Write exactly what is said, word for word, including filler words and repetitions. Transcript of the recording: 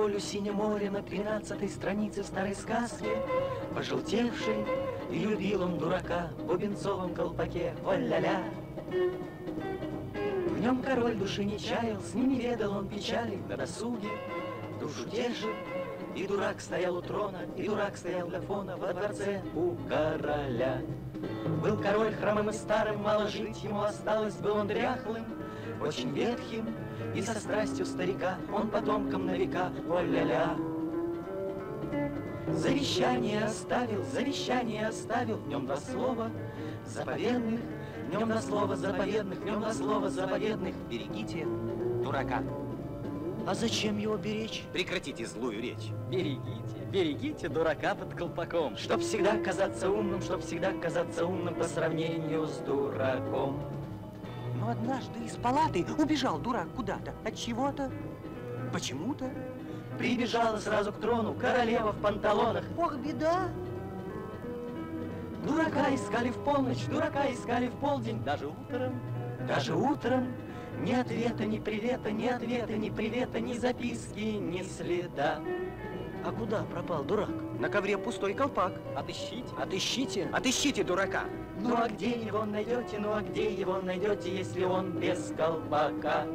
долю синего моря на тринадцатой странице старой сказки, пожелтевший любил он дурака в бубенцовом колпаке, валя-ля. В нем король души не чаял, с ним не ведал он печали на досуге, душу тешил, и дурак стоял у трона, и дурак стоял для фона во дворце у короля. Был король хромым и старым, мало жить ему осталось, был он дряхлым, очень ветхим, и со страстью старика он потомкам на века, о-ля-ля. Завещание оставил, завещание оставил, в нем два слова заповедных, в нем два слова заповедных, в нем два слова заповедных, берегите дурака. А зачем его беречь? Прекратите злую речь. Берегите, берегите дурака под колпаком. Чтоб всегда казаться умным, чтоб всегда казаться умным по сравнению с дураком. Но однажды из палаты убежал дурак куда-то, от чего-то, почему-то. Прибежала сразу к трону королева в панталонах. Ох, беда! Дурака искали в полночь, дурака искали в полдень, даже утром, даже утром. Ни ответа, ни привета, ни ответа, ни привета, ни записки, ни следа. А куда пропал дурак? На ковре пустой колпак. Отыщите, отыщите, отыщите дурака. Ну а где его найдете, ну а где его найдете, если он без колпака?